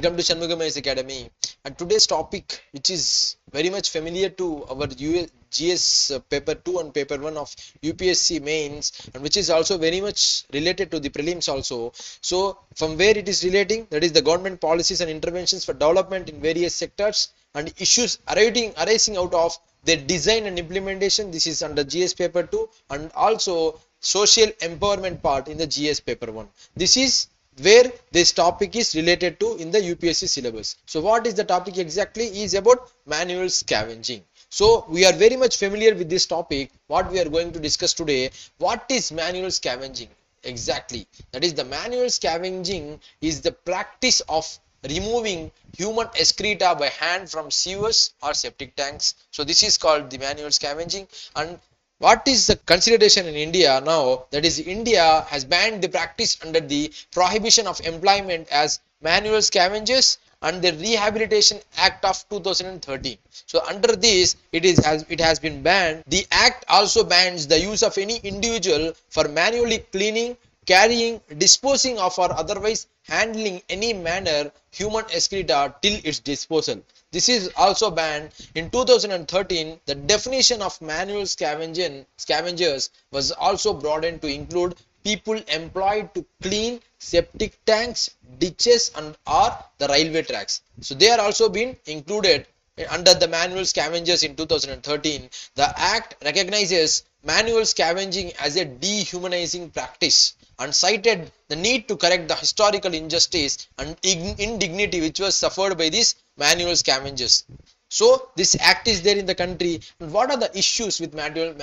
Welcome to Shanmugam IAS Academy, and today's topic, which is very much familiar to our GS paper 2 and paper 1 of UPSC mains, and which is also very much related to the prelims also. So from where it is relating, that is the government policies and interventions for development in various sectors and issues arising out of their design and implementation. This is under GS paper 2, and also social empowerment part in the GS paper 1. This is where this topic is related to in the UPSC syllabus. So what is the topic exactly is about manual scavenging. So we are very much familiar with this topic. What we are going to discuss today, what is manual scavenging exactly? That is, the manual scavenging is the practice of removing human excreta by hand from sewers or septic tanks. So this is called the manual scavenging. And what is the consideration in India now? That is, India has banned the practice under the prohibition of employment as manual scavengers and the Rehabilitation Act of 2013. So under this, it has been banned. The act also bans the use of any individual for manually cleaning, carrying, disposing of, or otherwise handling any manner human excreta till its disposal. This is also banned. In 2013, the definition of manual scavengers was also broadened to include people employed to clean septic tanks, ditches, and or the railway tracks. So they are also being included under the manual scavengers in 2013. The act recognizes manual scavenging as a dehumanizing practice and cited the need to correct the historical injustice and indignity which was suffered by these manual scavengers. So this act is there in the country. And what are the issues with manual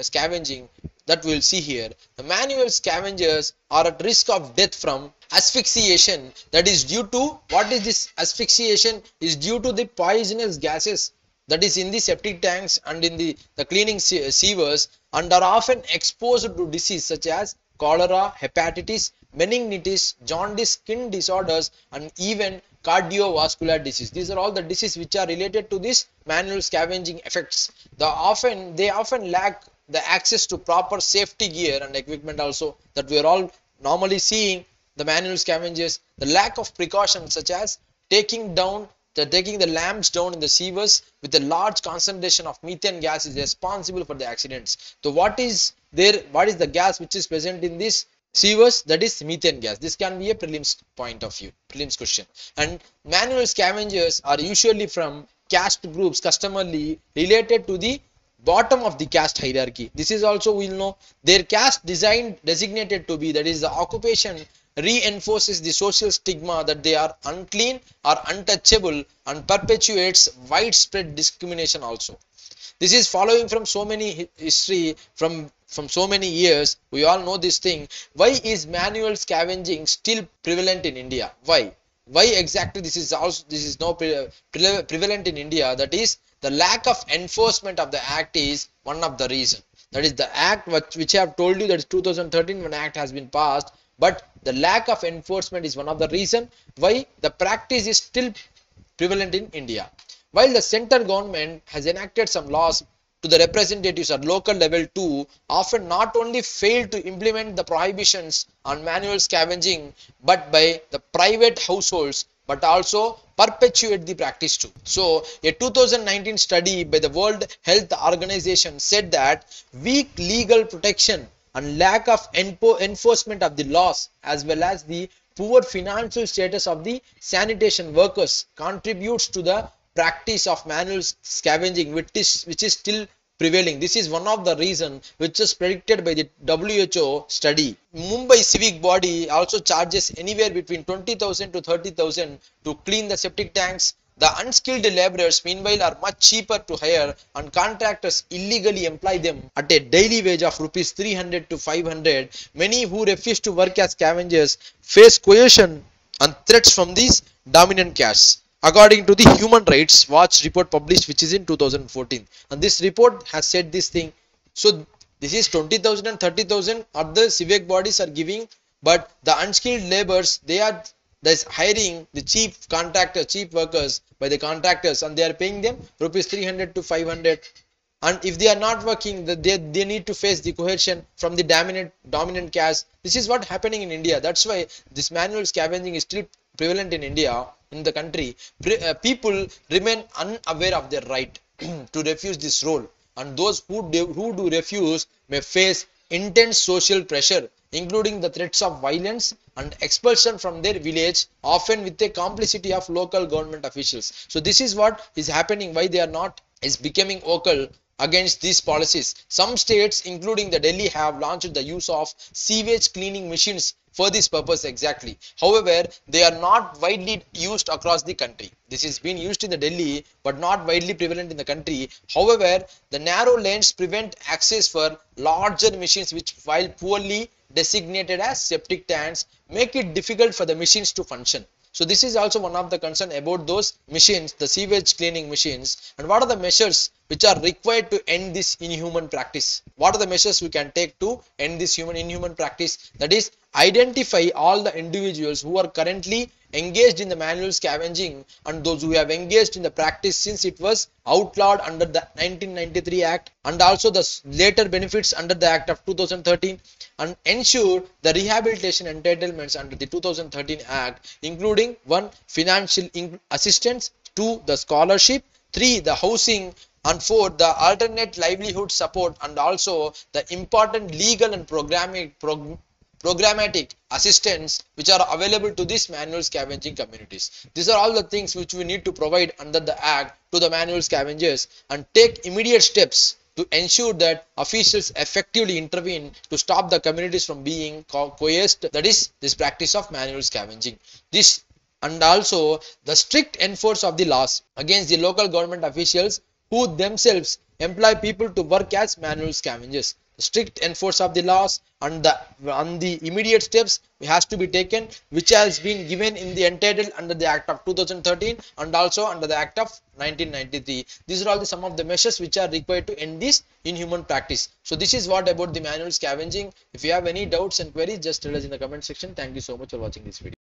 scavenging that we'll see here? The manual scavengers are at risk of death from asphyxiation. That is due to, what is this asphyxiation? Is due to the poisonous gases that is in the septic tanks and in the cleaning sewers, and are often exposed to disease such as cholera, hepatitis, meningitis, jaundice, skin disorders, and even cardiovascular disease. These are all the diseases which are related to this manual scavenging effects. They often lack the access to proper safety gear and equipment also, that we are all normally seeing the manual scavengers. The lack of precautions such as taking the lamps down in the sewers with a large concentration of methane gas is responsible for the accidents. So what is the gas which is present in this sewers? That is methane gas. This can be a prelims question. And manual scavengers are usually from caste groups customarily related to the bottom of the caste hierarchy. This is also, we'll know, their caste designated to be, that is the occupation reinforces the social stigma that they are unclean or untouchable and perpetuates widespread discrimination also. This is following from so many history, from so many years. We all know this thing. Why is manual scavenging still prevalent in India? Why exactly this is now prevalent in India? That is, the lack of enforcement of the act is one of the reason. That is the act which I have told you, that is 2013 when act has been passed. But the lack of enforcement is one of the reason why the practice is still prevalent in India. While the central government has enacted some laws, to the representatives at local level too often not only failed to implement the prohibitions on manual scavenging but by the private households, but also perpetuate the practice too. So a 2019 study by the World Health Organization said that weak legal protection and lack of enforcement of the laws, as well as the poor financial status of the sanitation workers, contributes to the practice of manual scavenging, which is still prevailing. This is one of the reason which is predicted by the WHO study. Mumbai civic body also charges anywhere between 20,000 to 30,000 to clean the septic tanks. The unskilled laborers, meanwhile, are much cheaper to hire, and contractors illegally employ them at a daily wage of rupees 300 to 500. Many who refuse to work as scavengers face coercion and threats from these dominant castes, according to the Human Rights Watch report published, which is in 2014. And this report has said this thing. So this is 20,000 and 30,000 of the civic bodies are giving, but the unskilled laborers, they are hiring the cheap workers by the contractors, and they are paying them rupees 300 to 500. And if they are not working, they need to face the coercion from the dominant caste. This is what happening in India. That's why this manual scavenging is still prevalent in India. in the country, people remain unaware of their right to refuse this role, and those who do refuse may face intense social pressure, including the threats of violence and expulsion from their village, often with a complicity of local government officials. So this is what is happening, why they are not is becoming vocal against these policies. Some states, including the Delhi, have launched the use of sewage cleaning machines for this purpose exactly. However, they are not widely used across the country. This is being used in the Delhi but not widely prevalent in the country. However, the narrow lanes prevent access for larger machines which, while poorly designated as septic tanks, make it difficult for the machines to function. So this is also one of the concern about those machines, the sewage cleaning machines. And what are the measures which are required to end this inhuman practice? What are the measures we can take to end this inhuman practice? That is, identify all the individuals who are currently engaged in the manual scavenging and those who have engaged in the practice since it was outlawed under the 1993 Act and also the later benefits under the Act of 2013, and ensure the rehabilitation entitlements under the 2013 Act, including 1. Financial assistance, 2. The scholarship, 3. The housing, and 4. The alternate livelihood support, and also the important legal and programmatic assistance which are available to these manual scavenging communities. These are all the things which we need to provide under the Act to the manual scavengers, and take immediate steps to ensure that officials effectively intervene to stop the communities from being coerced, that is, this practice of manual scavenging. This, and also the strict enforcement of the laws against the local government officials who themselves employ people to work as manual scavengers. Strict enforcement of the laws, and on the immediate steps has to be taken which has been given in the entitled under the Act of 2013 and also under the Act of 1993. These are all the some of the measures which are required to end this inhuman practice. So this is what about the manual scavenging. If you have any doubts and queries, just tell us in the comment section. Thank you so much for watching this video.